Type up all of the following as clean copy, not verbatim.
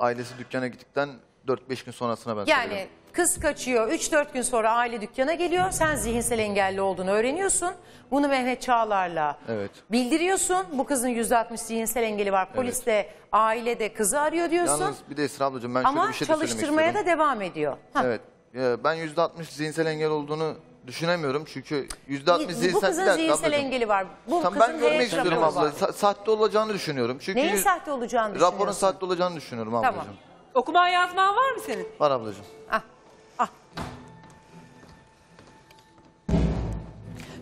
ailesi dükkana gittikten 4-5 gün sonrasına ben söylüyorum. Yani kız kaçıyor, 3-4 gün sonra aile dükkana geliyor. Sen zihinsel engelli olduğunu öğreniyorsun. Bunu Mehmet Çağlar'la bildiriyorsun. Bu kızın %60 zihinsel engeli var. Polis de ailede kızı arıyor diyorsun. Yalnız bir de Esra ablacığım ben şöyle bir şey de söylemek istiyorum. Ama çalıştırmaya da devam ediyor. Evet. Ben %60 zihinsel engel olduğunu düşünemiyorum çünkü %60 zihinsel engeli var. Bu tam ben görmek istiyorum abla. Sahte olacağını düşünüyorum. Çünkü neyin sahte olacağını düşünüyorsun? Raporun sahte olacağını düşünüyorum ablacığım. Tamam. Okuman yazman var mı senin? Var ablacığım. Ah. Ah.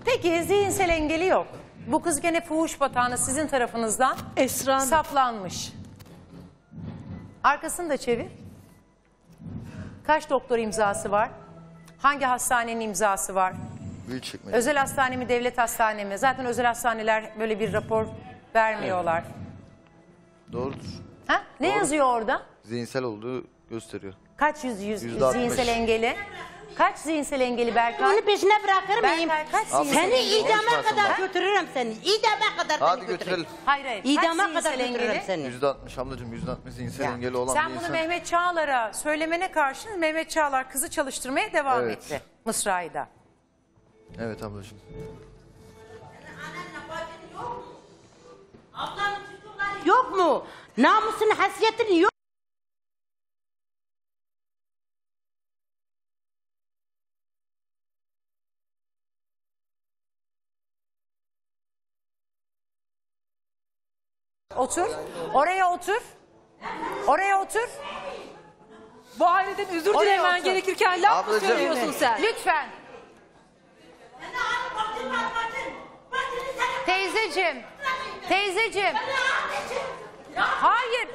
Peki zihinsel engeli yok. Bu kız gene fuhuş batağına sizin tarafınızdan saplanmış. Arkasını da çevir. Kaç doktor imzası var? Hangi hastanenin imzası var? Özel hastane mi, devlet hastane mi? Zaten özel hastaneler böyle bir rapor vermiyorlar. Doğrudur. Ha? Ne yazıyor orada? Zihinsel olduğu gösteriyor. Kaç zihinsel engeli? Kaç zihinsel engeli Berkay? Onu peşine bırakır mıyım? Seni idama kadar götürürüm seni. İdama kadar hadi götürelim. Hayır. İdama kadar götürürüm seni. %60 ablacığım, %60 zihinsel engeli olan bir insan. Sen bunu Mehmet Çağlar'a söylemene karşın Mehmet Çağlar kızı çalıştırmaya devam etti. Mısra'yı da. Evet ablacığım. Ablanın çocukları yok mu? Namusun, hasiyetin yok. Otur. Oraya otur. Oraya otur. Bu aileden özür dilemen gerekirken laf mı söylüyorsun sen? Lütfen. Teyzeciğim. Teyzeciğim. Hayır.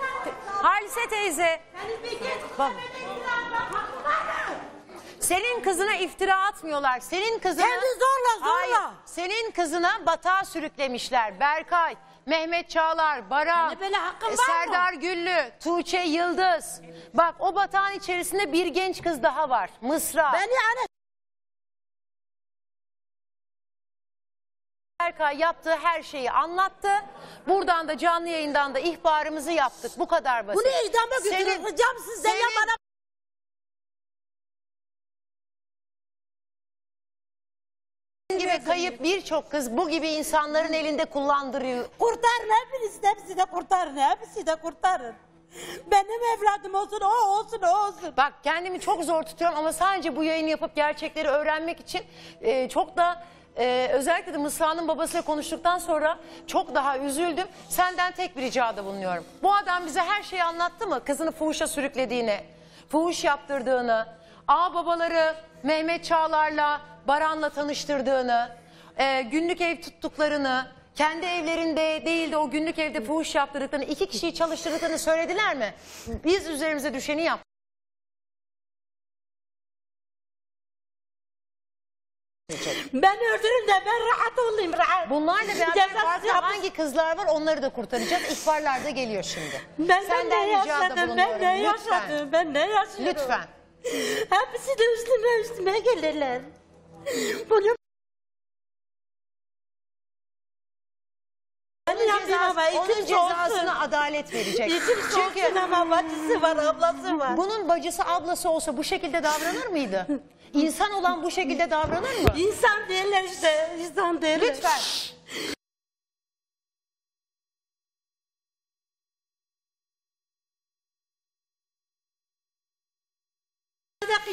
Halise teyze. Senin kızına iftira atmıyorlar. Senin kızına... Kendi zorla. Hayır. Senin kızına batağa sürüklemişler. Berkay, Mehmet Çağlar, Baran, Serdar Güllü, Tuğçe Yıldız. Bak o batağın içerisinde bir genç kız daha var. Mısra. Erkay yaptığı her şeyi anlattı. Buradan da canlı yayından da ihbarımızı yaptık. Bu kadar basit. Bunu idama götüreceğim size. Gibi kayıp birçok kız bu gibi insanların elinde kullandırıyor. Kurtarın hepinizi de kurtarın. Hepsi de kurtarın. Benim evladım olsun, o olsun, o olsun. Bak kendimi çok zor tutuyorum ama sadece bu yayını yapıp gerçekleri öğrenmek için çok da özellikle de Mısra'nın babasıyla konuştuktan sonra çok daha üzüldüm. Senden tek bir ricada bulunuyorum. Bu adam bize her şeyi anlattı mı? Kızını fuhuşa sürüklediğini, fuhuş yaptırdığını, ağababaları Mehmet Çağlar'la Baran'la tanıştırdığını, günlük ev tuttuklarını, kendi evlerinde değil de o günlük evde fuhuş yaptırdıklarını, 2 kişiyi çalıştırdıklarını söylediler mi? Biz üzerimize düşeni yaptık. Ben öldürürüm de ben rahat olayım. Bunlarla beraber hangi kızlar var onları da kurtaracağız. İhbarlar da geliyor şimdi. Ben ne yaşadım? Lütfen. Hepsi de üstüme gelirler. Bunu onun cezasına adalet verecek. Çünkü bacısı var, ablası var. Bunun bacısı, ablası olsa bu şekilde davranır mıydı? İnsan olan bu şekilde davranır mı? İnsan değiller işte. İnsan değiller. Lütfen.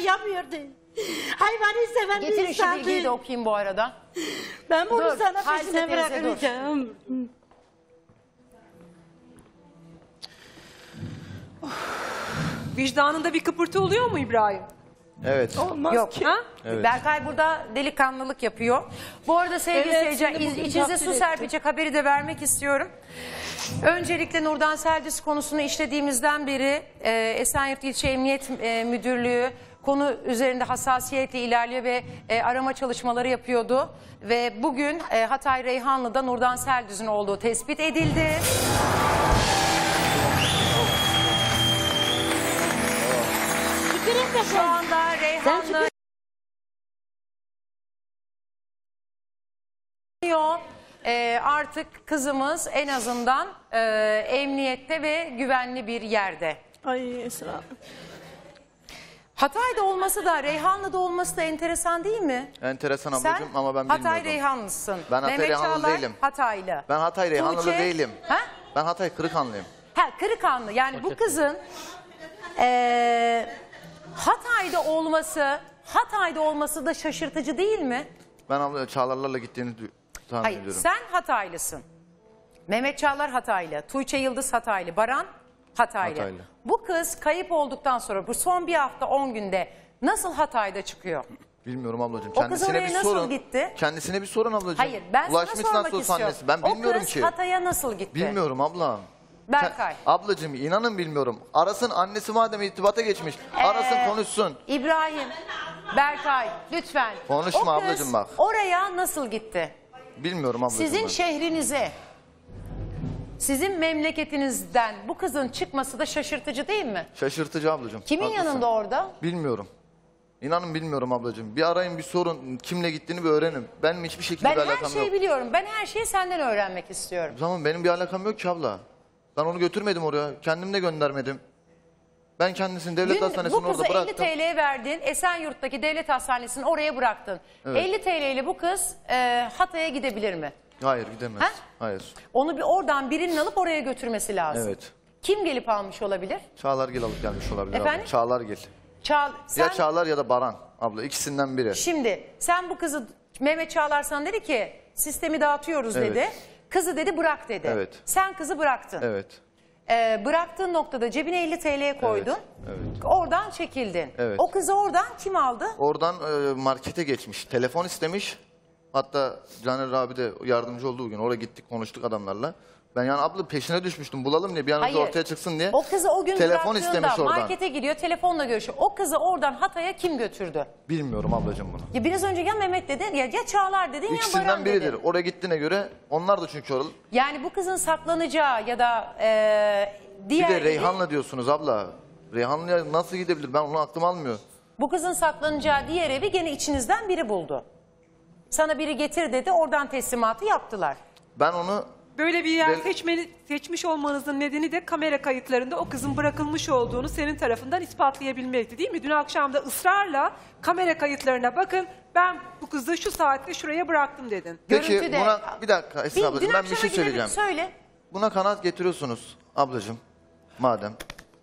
Yapmıyordu. Hayvanı seven bir insan. Getirin şu bilgiyi de okuyayım bu arada. Ben bunu sana peşine bırakmayacağım. Vicdanında bir kıpırtı oluyor mu İbrahim? Evet. Olmaz Yok. Ki. Evet. Berkay burada delikanlılık yapıyor. Bu arada sevgili seyirciler içinize su serpecek haberi de vermek istiyorum. Öncelikle Nurdan Seldüz konusunu işlediğimizden beri Esenyurt İlçe Emniyet Müdürlüğü konu üzerinde hassasiyetle ilerliyor ve arama çalışmaları yapıyordu. Ve bugün Hatay Reyhanlı'da Nurdan Seldüz'ün olduğu tespit edildi. Şu anda Reyhanlı artık kızımız en azından emniyette ve güvenli bir yerde. Ay Esra. Hatay'da olması da, Reyhanlı'da olması da enteresan değil mi? Enteresan ablacığım sen, ama ben bilmiyorum. Sen Hatay Reyhanlısın. Ben Hatay Reyhanlı değilim. Hataylı. Ben Hatay Reyhanlılı değilim. Ha? Ben Hatay Kırıkhanlıyım. Ha, Kırıkhanlı. Yani bu kızın Hatay'da olması da şaşırtıcı değil mi? Ben abla Çağlarlarla gittiğini tahmin ediyorum. Sen Hataylısın. Mehmet Çağlar Hataylı, Tuğçe Yıldız Hataylı, Baran Hataylı. Bu kız kayıp olduktan sonra bu son bir hafta 10 günde nasıl Hatay'da çıkıyor? Bilmiyorum ablacığım. Kendisine bir sorun. Gitti? Kendisine bir sorun ablacığım. Hayır, ben ulaşmış sana sormak istiyorum. Ben bilmiyorum ki. O kız Hatay'a nasıl gitti? Bilmiyorum abla. Berkay. Ablacığım inanın bilmiyorum. Arasın, annesi madem irtibata geçmiş. Arasın konuşsun. İbrahim, Berkay lütfen. Konuşma ablacığım bak. Oraya nasıl gitti? Bilmiyorum ablacığım. Sizin şehrinize, sizin memleketinizden bu kızın çıkması da şaşırtıcı değil mi? Şaşırtıcı ablacığım. Kimin yanında orada? Bilmiyorum. İnanın bilmiyorum ablacığım. Bir arayın, bir sorun. Kimle gittiğini bir öğrenin. Benim hiçbir şekilde bir alakam yok. Ben her şeyi biliyorum. Ben her şeyi senden öğrenmek istiyorum. O zaman benim bir alakam yok ki abla. Ben onu götürmedim oraya. Kendim de göndermedim. Ben kendisini devlet hastanesine orada bıraktım. Bu kızı 50 TL'ye verdin. Esenyurt'taki devlet hastanesini oraya bıraktın. Evet. 50 TL'yle bu kız Hatay'a gidebilir mi? Hayır, gidemez. Ha? Hayır. Onu bir oradan birinin alıp oraya götürmesi lazım. Evet. Kim gelip almış olabilir? Çağlargil alıp gelmiş olabilir. Efendim? Çağlargil. Sen... Ya Çağlar ya da Baran abla, ikisinden biri. Şimdi sen bu kızı Mehmet Çağlarsan dedi ki sistemi dağıtıyoruz dedi. Kızı dedi bırak dedi. Evet. Sen kızı bıraktın. Evet. Bıraktığın noktada cebine 50 TL koydun. Evet. Oradan çekildin. Evet. O kızı oradan kim aldı? Oradan markete geçmiş. Telefon istemiş. Hatta Caner abi de yardımcı oldu bugün. Oraya gittik, konuştuk adamlarla. Ben yani abla peşine düşmüştüm, bulalım diye, bir an önce ortaya çıksın diye. O kızı o gün telefon istemiş oradan. Markete gidiyor, telefonla görüşüyor. O kızı oradan Hatay'a kim götürdü? Bilmiyorum ablacığım bunu. Ya biraz önce ya Mehmet dedin ya Çağlar dedin ya Baran dedin. İkisinden biridir. Oraya gittiğine göre onlar da çünkü oralı. Yani bu kızın saklanacağı ya da diğer... Bir de Reyhanlı diyorsunuz abla. Reyhanlı'ya nasıl gidebilir? Ben onu aklım almıyor. Bu kızın saklanacağı diğer evi gene içinizden biri buldu. Sana biri getir dedi, oradan teslimatı yaptılar. Ben onu... Böyle bir yer seçmiş olmanızın nedeni de kamera kayıtlarında o kızın bırakılmış olduğunu senin tarafından ispatlayabilmekti değil mi? Dün akşam da ısrarla kamera kayıtlarına bakın, ben bu kızı şu saatte şuraya bıraktım dedin. Peki görüntüde... buna bir dakika Esra ablacığım, ben bir şey söyleyeceğim. Söyle. Buna kanaat getiriyorsunuz ablacığım madem.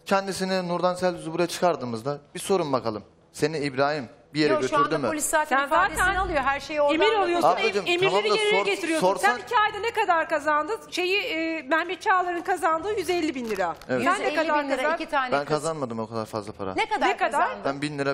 Kendisini Nurdan Seldüz'ü buraya çıkardığımızda bir sorun bakalım. Seni İbrahim... Bir yere götürdü mü? Yok, şu anda polis zaten ifadesini alıyor. Her şeyi oradan emir alıyorsun. Ablacığım, emirleri geriye getiriyorsun. Sen 2 ayda ne kadar kazandın? Mehmet Çağlar'ın kazandığı 150 bin lira. Evet. 150 bin lira 2 tane. Ben kazanmadım o kadar fazla para. Ne kadar kazandın? Ben 1000 lira.